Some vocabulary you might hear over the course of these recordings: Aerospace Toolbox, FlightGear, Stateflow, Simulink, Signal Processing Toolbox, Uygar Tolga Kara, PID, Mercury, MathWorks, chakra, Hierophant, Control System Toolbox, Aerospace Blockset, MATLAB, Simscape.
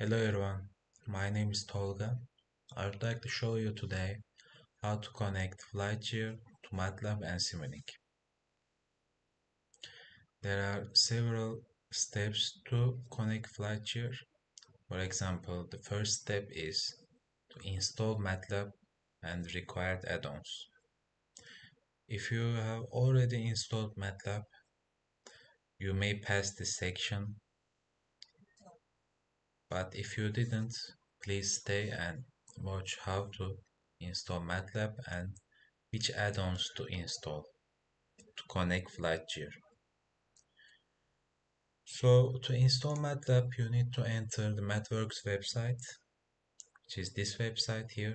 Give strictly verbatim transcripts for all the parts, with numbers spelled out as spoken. Hello everyone, my name is Tolga. I would like to show you today how to connect FlightGear to MATLAB and Simulink. There are several steps to connect FlightGear. For example, the first step is to install MATLAB and required add-ons. If you have already installed MATLAB, you may pass this section, but if you didn't, please stay and watch how to install MATLAB and which add-ons to install to connect FlightGear. So to install MATLAB, you need to enter the MathWorks website, which is this website here.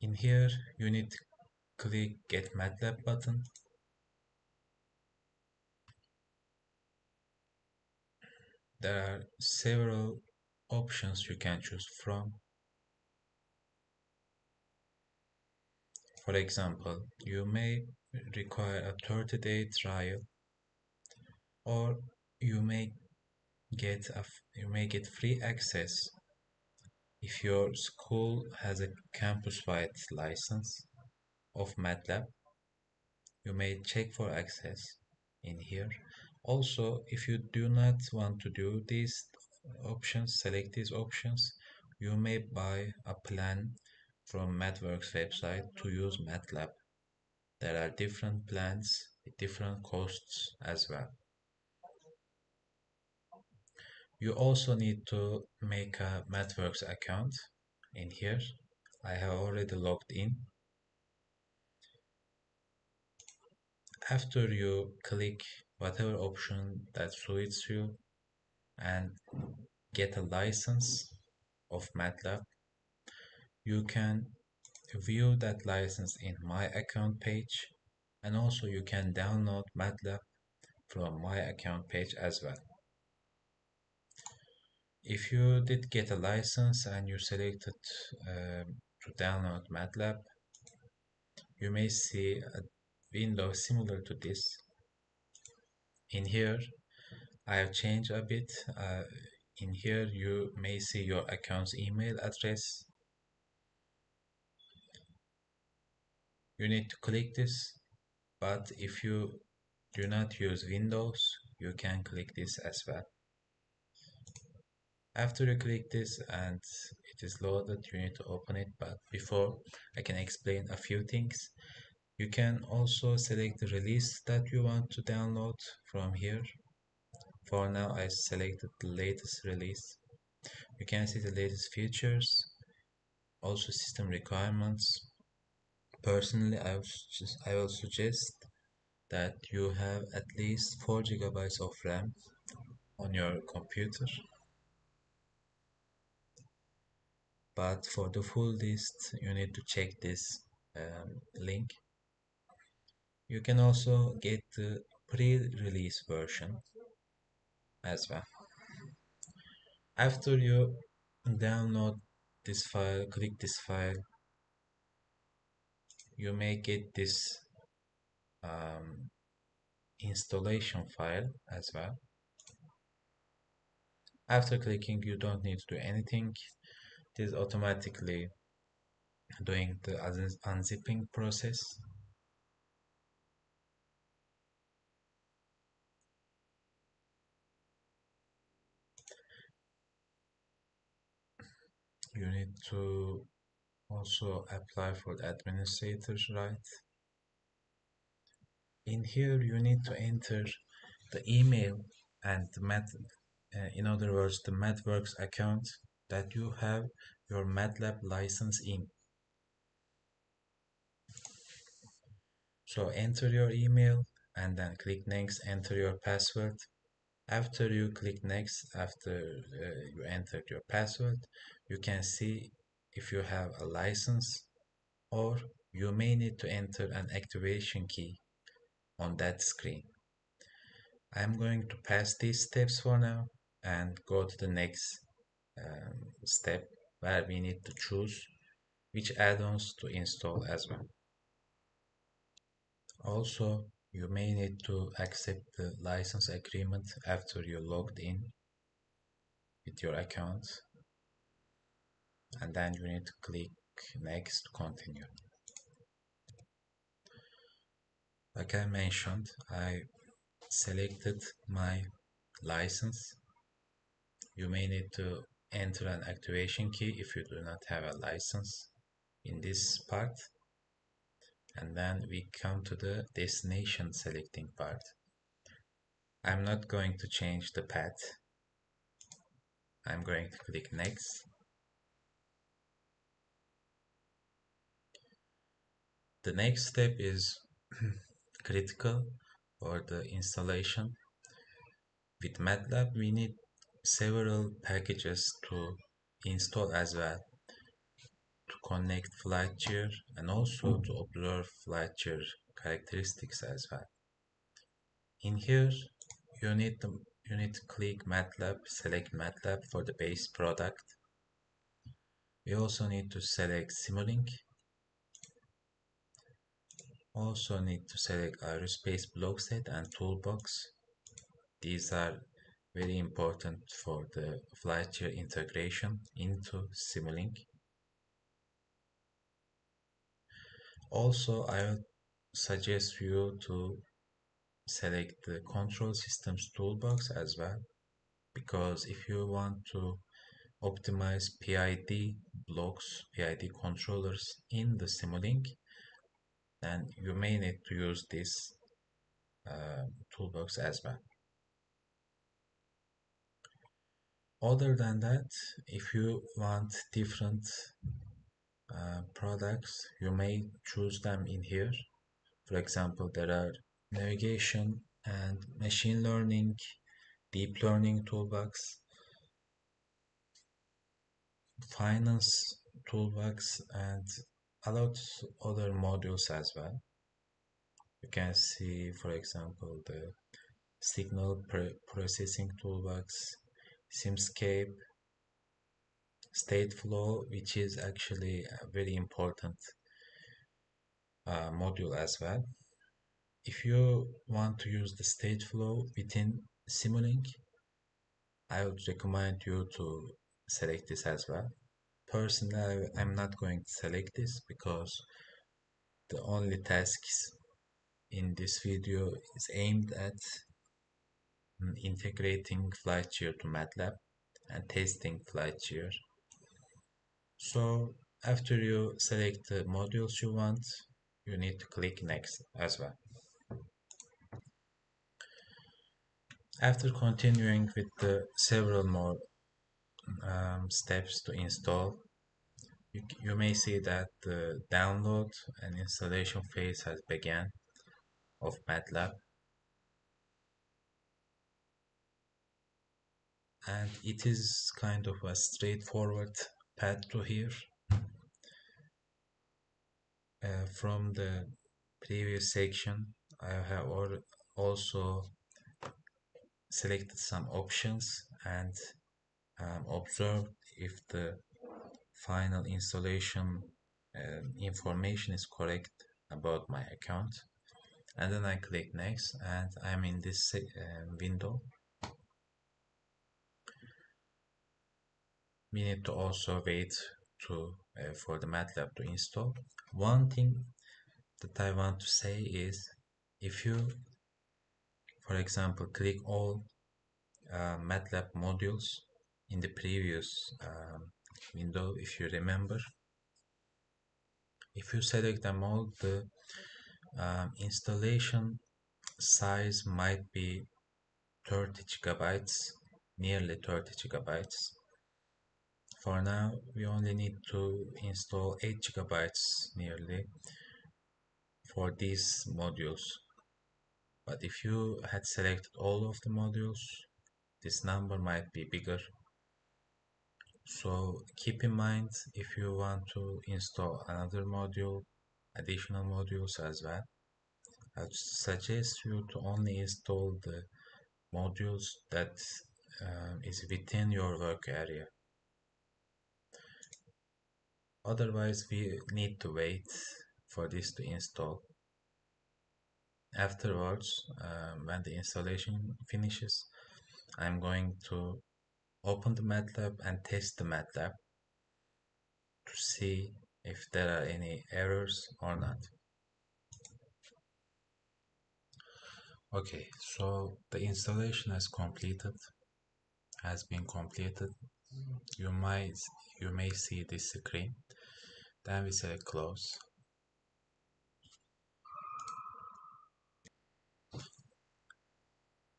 In here, you need to click Get MATLAB button. There are several options you can choose from. For example, you may require a thirty day trial, or you may get a, you may get free access if your school has a campus-wide license of MATLAB. You may check for access in here. Also, if you do not want to do these options, select these options, you may buy a plan from MathWorks website to use MATLAB. There are different plans with different costs as well. You also need to make a MathWorks account. In here, I have already logged in. After you click whatever option that suits you and get a license of MATLAB, you can view that license in My Account page, and also you can download MATLAB from My Account page as well. If you did get a license and you selected uh, to download MATLAB, you may see a window similar to this. In here, I have changed a bit. Uh, in here, you may see your account's email address. You need to click this, but if you do not use Windows, you can click this as well. After you click this and it is loaded, you need to open it, but before I can explain a few things. You can also select the release that you want to download from here. For now, I selected the latest release. You can see the latest features, also system requirements. Personally, I would, just, I would suggest that you have at least four gigabytes of RAM on your computer. But for the full list, you need to check this um, link. You can also get the pre-release version as well. After you download this file, click this file, you may get this um, installation file as well. After clicking, you don't need to do anything. It is automatically doing the unzipping process. You need to also apply for the administrator's right. In here, you need to enter the email and the mat, uh, in other words, the MathWorks account that you have your MATLAB license in. So enter your email and then click next, enter your password. After you click next, after uh, you entered your password, you can see if you have a license, or you may need to enter an activation key on that screen. I'm going to pass these steps for now and go to the next um, step, where we need to choose which add-ons to install as well. Also, you may need to accept the license agreement after you logged in. with your account, and then you need to click next to continue. Like I mentioned, I selected my license. You may need to enter an activation key if you do not have a license in this part, and then we come to the destination selecting part. I'm not going to change the path. I'm going to click next. The next step is critical, or the installation. With MATLAB we need several packages to install as well, to connect FlightGear and also to observe FlightGear characteristics as well. In here you need to, you need to click MATLAB, select MATLAB for the base product. We also need to select Simulink. Also need to select Aerospace Blockset and Toolbox. These are very important for the FlightGear integration into Simulink. Also, I would suggest you to select the Control System Toolbox as well, because if you want to optimize P I D blocks, P I D controllers in the Simulink, then you may need to use this uh, toolbox as well. Other than that, if you want different uh, products, you may choose them in here. For example, there are navigation and machine learning, deep learning toolbox, finance toolbox, and a lot of other modules as well. You can see, for example, the Signal Processing Toolbox, Simscape, Stateflow, which is actually a very important uh, module as well. If you want to use the Stateflow within Simulink, I would recommend you to select this as well. Personally, I'm not going to select this because the only tasks in this video is aimed at integrating FlightGear to MATLAB and testing FlightGear. So after you select the modules you want, you need to click next as well. After continuing with the several more um, steps to install, you, you may see that the download and installation phase has begun of MATLAB, and it is kind of a straightforward path to here. Uh, from the previous section, I have also selected some options and um, observed if the final installation uh, information is correct about my account, and then I click next, and I'm in this uh, window. We need to also wait to, uh, for the MATLAB to install. One thing that I want to say is, if you, for example, click all uh, MATLAB modules in the previous um, window, if you remember, if you select them all, the um, installation size might be thirty gigabytes, nearly thirty gigabytes. For now, we only need to install eight gigabytes nearly for these modules. But if you had selected all of the modules, this number might be bigger. So keep in mind, if you want to install another module, additional modules as well, I suggest you to only install the modules that um, is within your work area. Otherwise, we need to wait for this to install. Afterwards, um, when the installation finishes, I'm going to open the MATLAB and test the MATLAB to see if there are any errors or not. Okay, so the installation has completed, has been completed. You might, you may see this screen. Then we select close.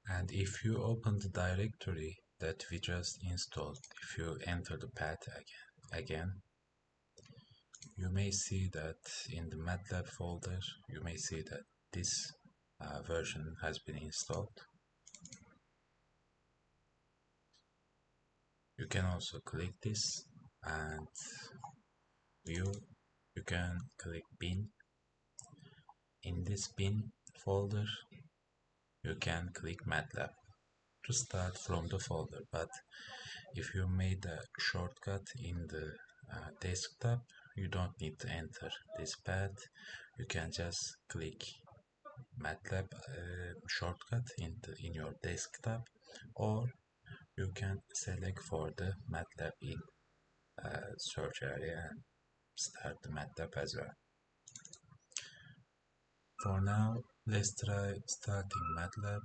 And if you open the directory that we just installed, if you enter the path again, again, you may see that in the MATLAB folder, you may see that this uh, version has been installed. You can also click this and view. You can click bin. In this bin folder, you can click MATLAB to start from the folder, but if you made a shortcut in the uh, desktop, you don't need to enter this path. You can just click MATLAB uh, shortcut in, the, in your desktop, or you can select for the MATLAB in uh, search area and start the MATLAB as well. For now, let's try starting MATLAB.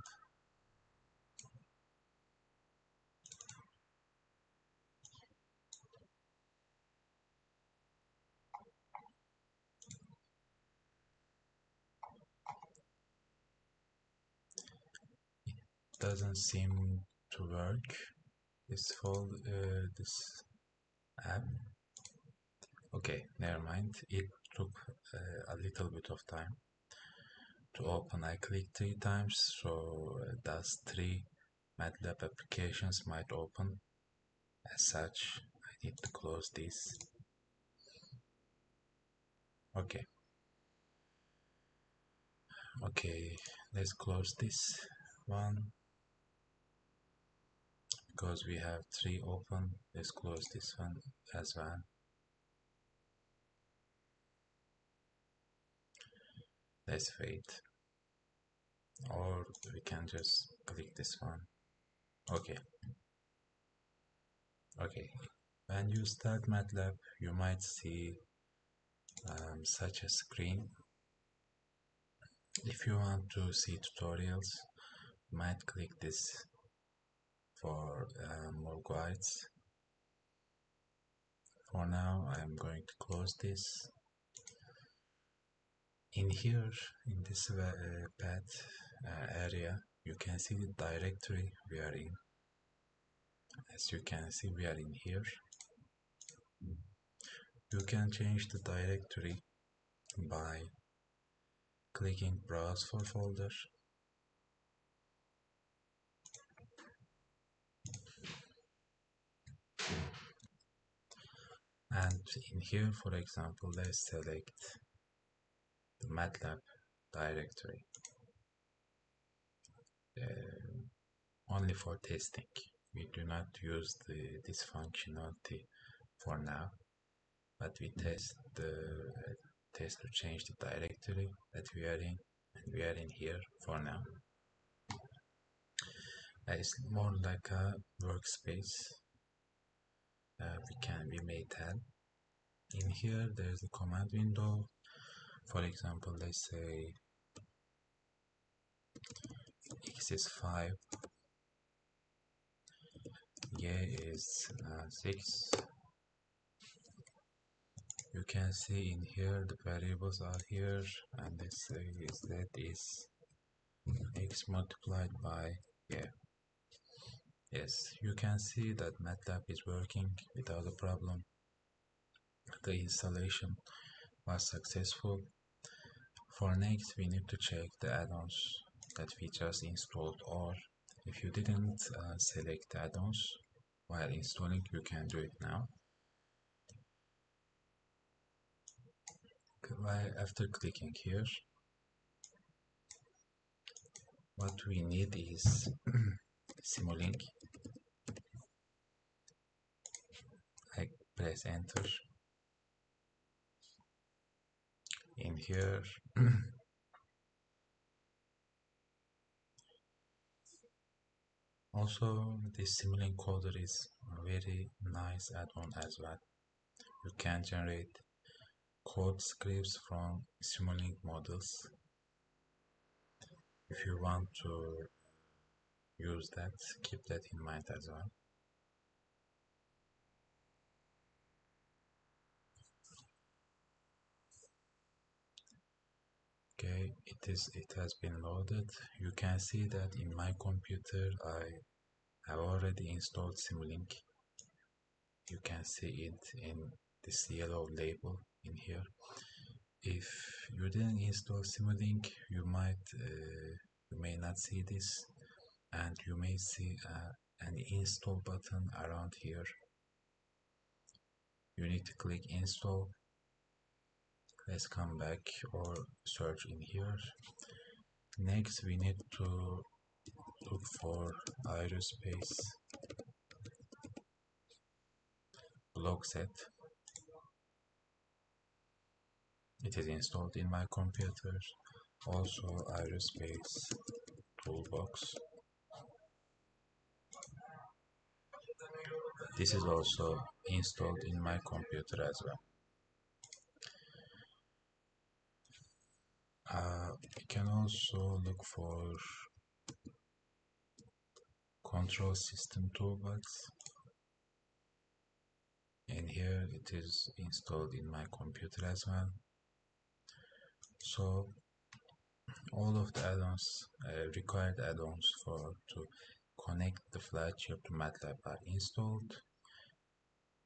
It doesn't seem to work, this whole uh, this app. Okay, never mind. It took uh, a little bit of time to open. I clicked three times, so uh, those three MATLAB applications might open. As such, I need to close this. Okay. Okay, let's close this one because we have three open. Let's close this one as well. Let's wait, or we can just click this one. Okay. Okay. When you start MATLAB, you might see um, such a screen. If you want to see tutorials, you might click this for uh, more guides. For now, I'm going to close this. In here, in this uh, path uh, area, you can see the directory we are in. As you can see, we are in here. You can change the directory by clicking Browse for Folder. And in here, for example, let's select the MATLAB directory uh, only for testing. We do not use the, this functionality for now, but we test the uh, test to change the directory that we are in, and we are in here for now. Uh, it's more like a workspace. Uh, we can we may tell. In here, there is the command window. For example, let's say x is five, y is uh, six. You can see in here the variables are here, and let's say is that is x multiplied by y. Yes, you can see that MATLAB is working without a problem. The installation was successful. For next, we need to check the add-ons that we just installed, or if you didn't uh, select the add-ons while installing, you can do it now. After clicking here, what we need is Simulink. I press enter. In here, Also, this Simulink coder is a very nice add-on as well. You can generate code scripts from Simulink models. If you want to use that, keep that in mind as well. Okay, it is it has been loaded. You can see that in my computer I have already installed Simulink. You can see it in this yellow label in here. If you didn't install Simulink, you might uh, you may not see this, and you may see uh, an install button around here. You need to click install. Let's come back or search in here. Next, we need to look for Aerospace Blockset. It is installed in my computer. Also, Aerospace Toolbox. This is also installed in my computer as well. Uh, you can also look for Control System Toolbox. And here it is installed in my computer as well. So all of the add-ons, uh, required add-ons for to connect the FlightGear to MATLAB are installed.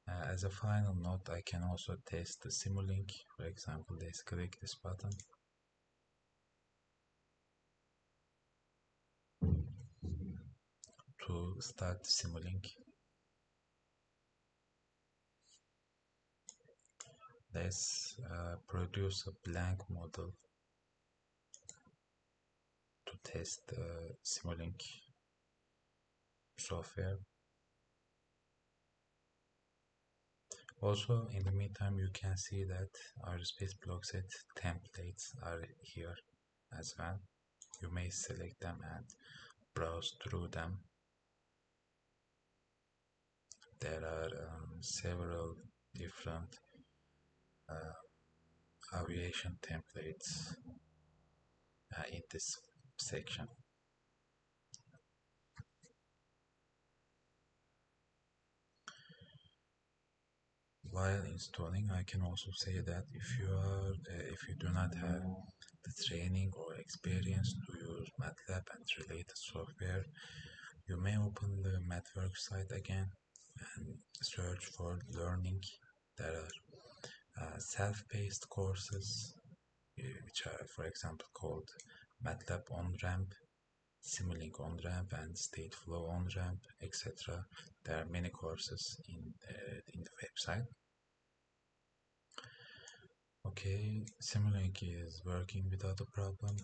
Uh, as a final note, I can also test the Simulink. For example, let's click this button. To start Simulink, let's uh, produce a blank model to test uh, Simulink software. Also, in the meantime, you can see that Aerospace Blockset templates are here as well. You may select them and browse through them. There are um, several different uh, aviation templates uh, in this section. While installing, I can also say that if you are, uh, if you do not have the training or experience to use MATLAB and related software, you may open the MathWorks site again and search for learning. There are uh, self-paced courses, which are, for example, called MATLAB on-ramp, Simulink on-ramp, and Stateflow on-ramp, et cetera. There are many courses in uh, in the website. Okay, Simulink is working without a problem.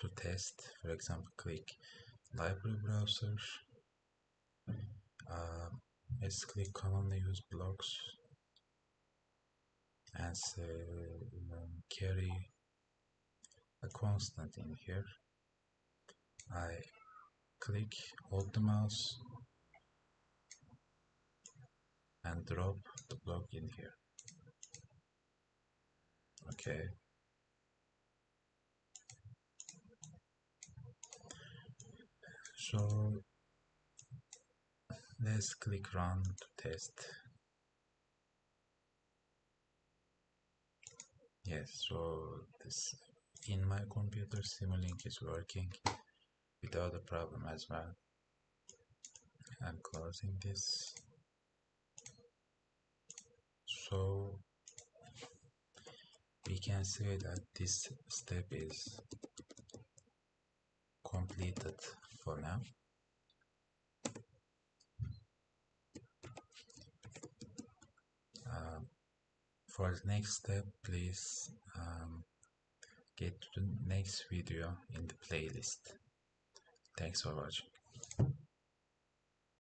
To test, for example, click Library Browser. Uh, Let's click commonly used blocks and uh, carry a constant in here. I click, hold the mouse and drop the block in here. Okay. So let's click run to test. Yes, so this in my computer Simulink is working without a problem as well. I'm closing this. So we can say that this step is completed for now. Uh, for the next step, please um, get to the next video in the playlist. Thanks for watching.